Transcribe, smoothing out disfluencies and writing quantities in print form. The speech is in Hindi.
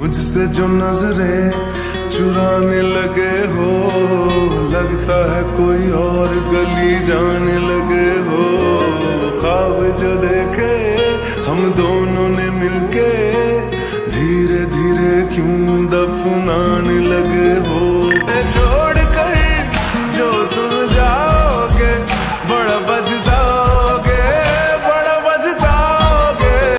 मुझसे जो नजरें चुराने लगे हो, लगता है कोई और गली जाने लगे हो। ख्वाब जो देखे हम दोनों ने मिलके, धीरे धीरे क्यों दफनाने लगे।